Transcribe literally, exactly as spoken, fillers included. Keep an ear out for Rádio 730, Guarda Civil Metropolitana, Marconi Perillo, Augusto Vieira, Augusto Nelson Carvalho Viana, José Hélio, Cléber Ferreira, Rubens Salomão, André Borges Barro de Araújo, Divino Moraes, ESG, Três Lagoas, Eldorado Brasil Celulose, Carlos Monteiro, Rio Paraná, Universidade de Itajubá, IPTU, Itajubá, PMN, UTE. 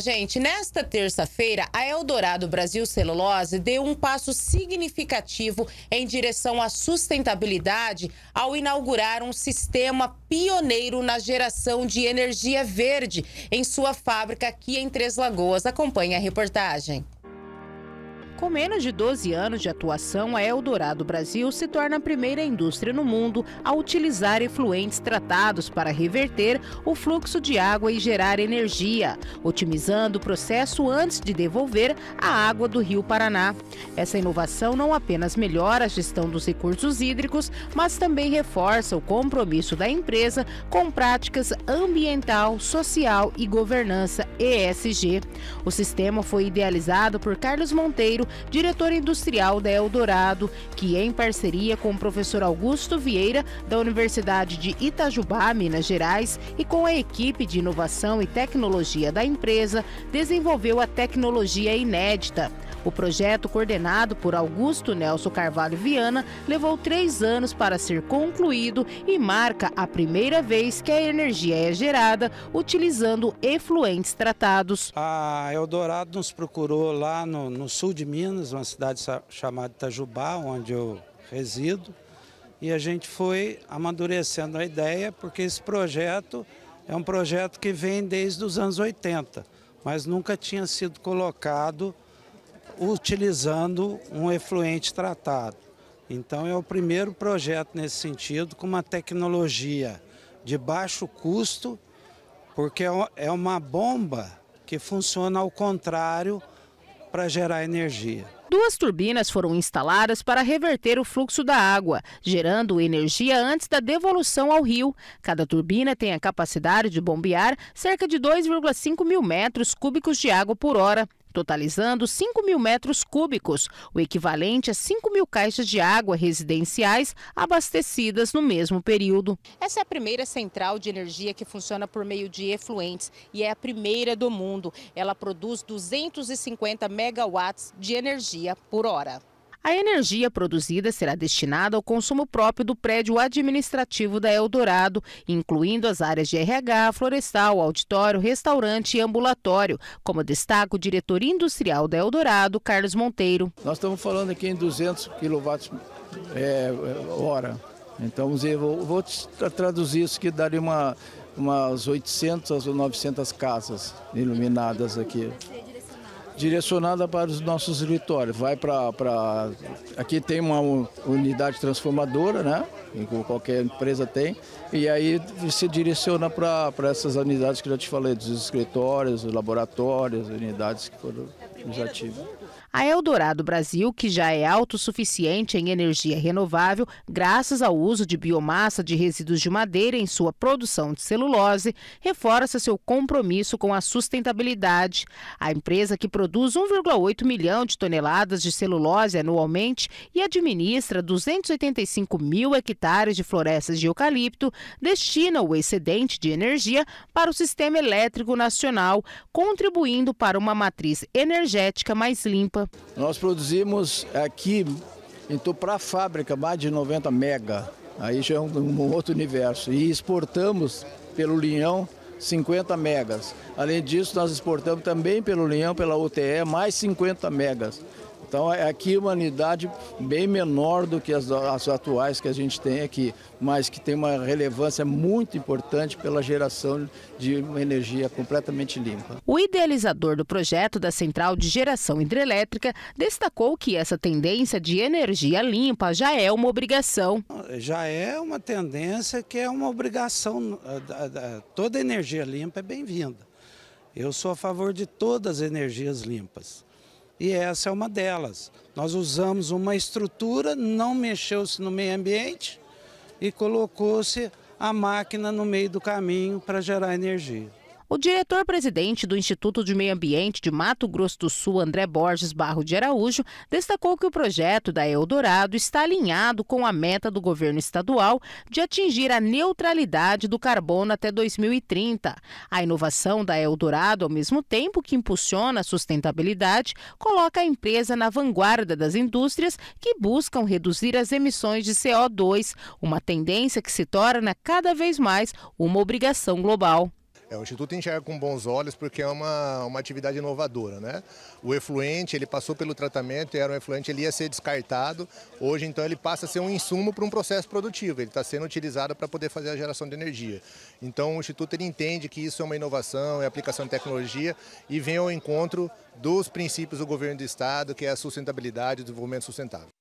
Gente, nesta terça-feira, a Eldorado Brasil Celulose deu um passo significativo em direção à sustentabilidade ao inaugurar um sistema pioneiro na geração de energia verde em sua fábrica aqui em Três Lagoas. Acompanhe a reportagem. Com menos de doze anos de atuação, a Eldorado Brasil se torna a primeira indústria no mundo a utilizar efluentes tratados para reverter o fluxo de água e gerar energia, otimizando o processo antes de devolver a água do Rio Paraná. Essa inovação não apenas melhora a gestão dos recursos hídricos, mas também reforça o compromisso da empresa com práticas ambiental, social e governança E S G. O sistema foi idealizado por Carlos Monteiro, diretor industrial da Eldorado, que em parceria com o professor Augusto Vieira, da Universidade de Itajubá, Minas Gerais, e com a equipe de inovação e tecnologia da empresa, desenvolveu a tecnologia inédita. O projeto, coordenado por Augusto Nelson Carvalho Viana, levou três anos para ser concluído e marca a primeira vez que a energia é gerada utilizando efluentes tratados. A Eldorado nos procurou lá no, no sul de Minas, uma cidade chamada Itajubá, onde eu resido, e a gente foi amadurecendo a ideia, porque esse projeto é um projeto que vem desde os anos oitenta, mas nunca tinha sido colocado utilizando um efluente tratado. Então é o primeiro projeto nesse sentido, com uma tecnologia de baixo custo, porque é uma bomba que funciona ao contrário para gerar energia. Duas turbinas foram instaladas para reverter o fluxo da água, gerando energia antes da devolução ao rio. Cada turbina tem a capacidade de bombear cerca de dois vírgula cinco mil metros cúbicos de água por hora, totalizando cinco mil metros cúbicos, o equivalente a cinco mil caixas de água residenciais abastecidas no mesmo período. Essa é a primeira central de energia que funciona por meio de efluentes e é a primeira do mundo. Ela produz duzentos e cinquenta megawatts de energia por hora. A energia produzida será destinada ao consumo próprio do prédio administrativo da Eldorado, incluindo as áreas de R H, florestal, auditório, restaurante e ambulatório, como destaca o diretor industrial da Eldorado, Carlos Monteiro. Nós estamos falando aqui em duzentos quilowatts hora. Então, eu vou traduzir isso, que daria uma, umas oitocentas ou novecentas casas iluminadas aqui. Direcionada para os nossos escritórios, vai para, para... aqui tem uma unidade transformadora, né, como qualquer empresa tem, e aí se direciona para, para essas unidades que eu já te falei, dos escritórios, os laboratórios, unidades que foram ativas. A Eldorado Brasil, que já é autossuficiente em energia renovável, graças ao uso de biomassa de resíduos de madeira em sua produção de celulose, reforça seu compromisso com a sustentabilidade. A empresa, que produz um vírgula oito milhão de toneladas de celulose anualmente e administra duzentos e oitenta e cinco mil hectares de florestas de eucalipto, destina o excedente de energia para o Sistema Elétrico Nacional, contribuindo para uma matriz energética mais limpa. Nós produzimos aqui, então, para a fábrica, mais de noventa mega, aí já é um, um outro universo, e exportamos pelo Linhão cinquenta megas. Além disso, nós exportamos também pelo Linhão, pela U T E, mais cinquenta megas. Então, aqui uma unidade bem menor do que as, as atuais que a gente tem aqui, mas que tem uma relevância muito importante pela geração de uma energia completamente limpa. O idealizador do projeto da Central de Geração Hidrelétrica destacou que essa tendência de energia limpa já é uma obrigação. Já é uma tendência que é uma obrigação. Toda energia limpa é bem-vinda. Eu sou a favor de todas as energias limpas. E essa é uma delas. Nós usamos uma estrutura, não mexeu-se no meio ambiente e colocou-se a máquina no meio do caminho para gerar energia. O diretor-presidente do Instituto de Meio Ambiente de Mato Grosso do Sul, André Borges Barro de Araújo, destacou que o projeto da Eldorado está alinhado com a meta do governo estadual de atingir a neutralidade do carbono até dois mil e trinta. A inovação da Eldorado, ao mesmo tempo que impulsiona a sustentabilidade, coloca a empresa na vanguarda das indústrias que buscam reduzir as emissões de C O dois, uma tendência que se torna cada vez mais uma obrigação global. É, o Instituto enxerga com bons olhos porque é uma, uma atividade inovadora, né? O efluente, ele passou pelo tratamento, era um efluente, ele ia ser descartado. Hoje, então, ele passa a ser um insumo para um processo produtivo. Ele está sendo utilizado para poder fazer a geração de energia. Então, o Instituto ele entende que isso é uma inovação, é aplicação de tecnologia e vem ao encontro dos princípios do governo do Estado, que é a sustentabilidade e o desenvolvimento sustentável.